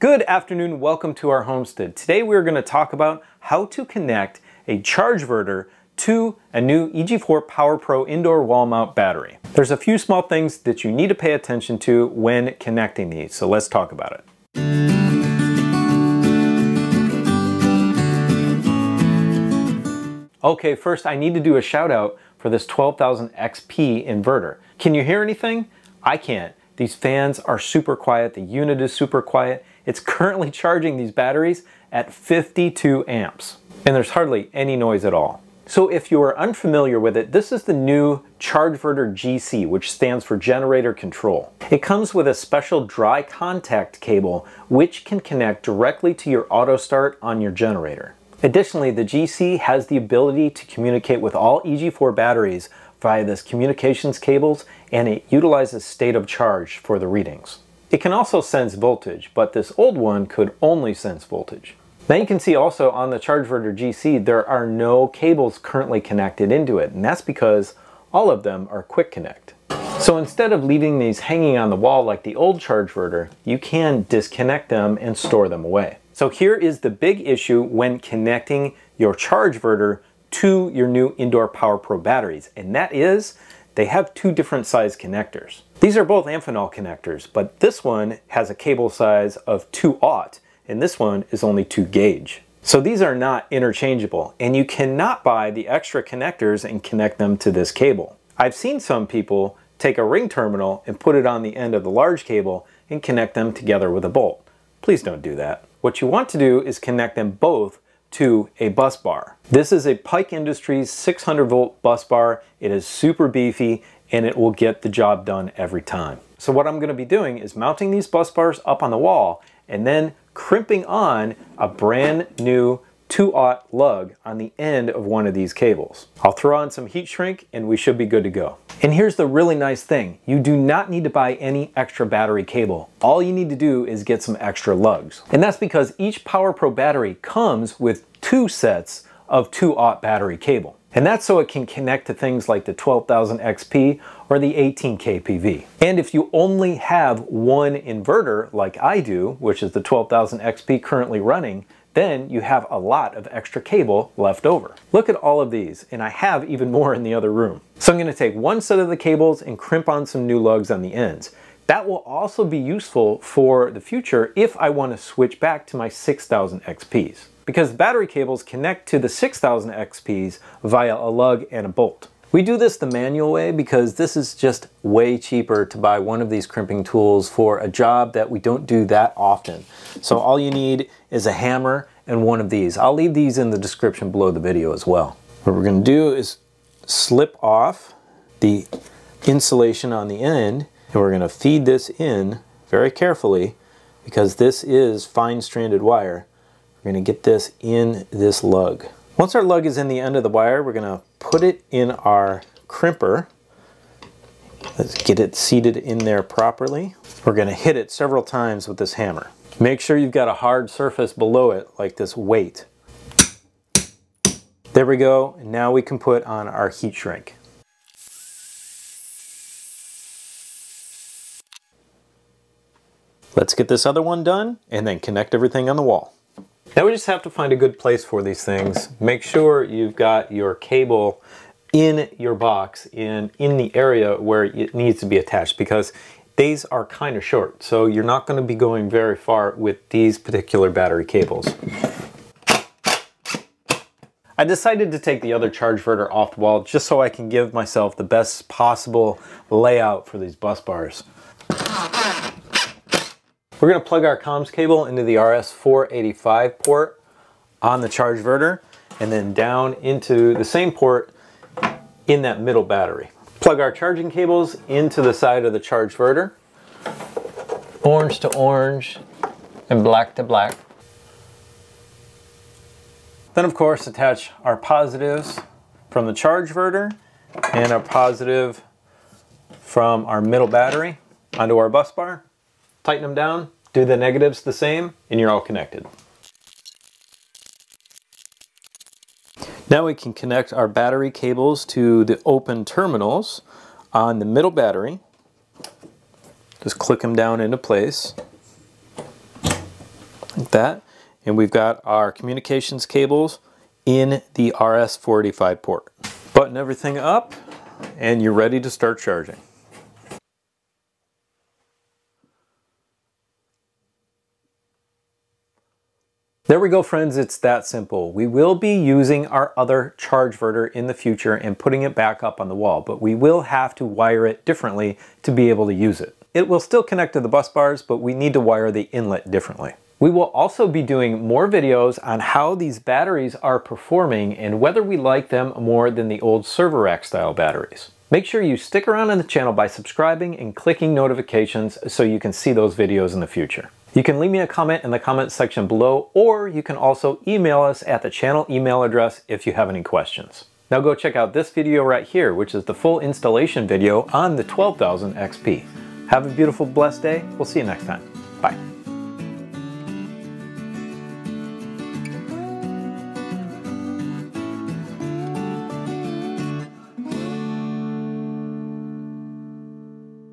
Good afternoon, welcome to our homestead. Today we're going to talk about how to connect a Chargeverter to a new EG4 PowerPro indoor wall mount battery. There's a few small things that you need to pay attention to when connecting these, so let's talk about it. Okay, first I need to do a shout out for this 12000XP inverter. Can you hear anything? I can't. These fans are super quiet, the unit is super quiet. It's currently charging these batteries at 52 amps, and there's hardly any noise at all. So if you are unfamiliar with it, this is the new Chargeverter GC, which stands for Generator Control. It comes with a special dry contact cable, which can connect directly to your auto start on your generator. Additionally, the GC has the ability to communicate with all EG4 batteries via this communications cables, and it utilizes state of charge for the readings. It can also sense voltage, but this old one could only sense voltage. Now you can see also on the Chargeverter GC, there are no cables currently connected into it, and that's because all of them are quick connect. So instead of leaving these hanging on the wall like the old Chargeverter, you can disconnect them and store them away. So here is the big issue when connecting your Chargeverter to your new indoor PowerPro batteries, and that is they have two different size connectors. These are both Amphenol connectors, but this one has a cable size of 2/0, and this one is only 2 gauge. So these are not interchangeable, and you cannot buy the extra connectors and connect them to this cable. I've seen some people take a ring terminal and put it on the end of the large cable and connect them together with a bolt. Please don't do that. What you want to do is connect them both to a bus bar. This is a Pike Industries 600-volt bus bar. It is super beefy and it will get the job done every time. So what I'm going to be doing is mounting these bus bars up on the wall and then crimping on a brand new 2/0 lug on the end of one of these cables. I'll throw on some heat shrink and we should be good to go. And here's the really nice thing. You do not need to buy any extra battery cable. All you need to do is get some extra lugs. And that's because each PowerPro battery comes with 2 sets of 2/0 battery cable. And that's so it can connect to things like the 12000XP or the 18kPV. And if you only have one inverter like I do, which is the 12000XP currently running, then you have a lot of extra cable left over. Look at all of these, and I have even more in the other room. So I'm going to take 1 set of the cables and crimp on some new lugs on the ends. That will also be useful for the future if I want to switch back to my 6000XPs, because battery cables connect to the 6000XPs via a lug and a bolt. We do this the manual way because this is just way cheaper to buy one of these crimping tools for a job that we don't do that often. So all you need is a hammer and one of these. I'll leave these in the description below the video as well. What we're going to do is slip off the insulation on the end, and we're going to feed this in very carefully because this is fine stranded wire. We're going to get this in this lug. Once our lug is in the end of the wire, we're going to put it in our crimper. Let's get it seated in there properly. We're going to hit it several times with this hammer. Make sure you've got a hard surface below it, like this weight. There we go. Now we can put on our heat shrink. Let's get this other one done and then connect everything on the wall. Now we just have to find a good place for these things. Make sure you've got your cable in your box and in the area where it needs to be attached, because these are kind of short. So you're not going to be going very far with these particular battery cables. I decided to take the other Chargeverter off the wall just so I can give myself the best possible layout for these bus bars. We're going to plug our comms cable into the RS-485 port on the Chargeverter and then down into the same port in that middle battery. Plug our charging cables into the side of the Chargeverter, orange to orange and black to black. Then of course attach our positives from the Chargeverter and our positive from our middle battery onto our bus bar. Tighten them down, do the negatives the same, and you're all connected. Now we can connect our battery cables to the open terminals on the middle battery. Just click them down into place. like that. And we've got our communications cables in the RS-485 port. Button everything up and you're ready to start charging. There we go, friends, it's that simple. We will be using our other Chargeverter in the future and putting it back up on the wall, but we will have to wire it differently to be able to use it. It will still connect to the bus bars, but we need to wire the inlet differently. We will also be doing more videos on how these batteries are performing and whether we like them more than the old server rack style batteries. Make sure you stick around on the channel by subscribing and clicking notifications so you can see those videos in the future. You can leave me a comment in the comment section below, or you can also email us at the channel email address if you have any questions. Now go check out this video right here, which is the full installation video on the 12000 XP. Have a beautiful, blessed day. We'll see you next time. Bye.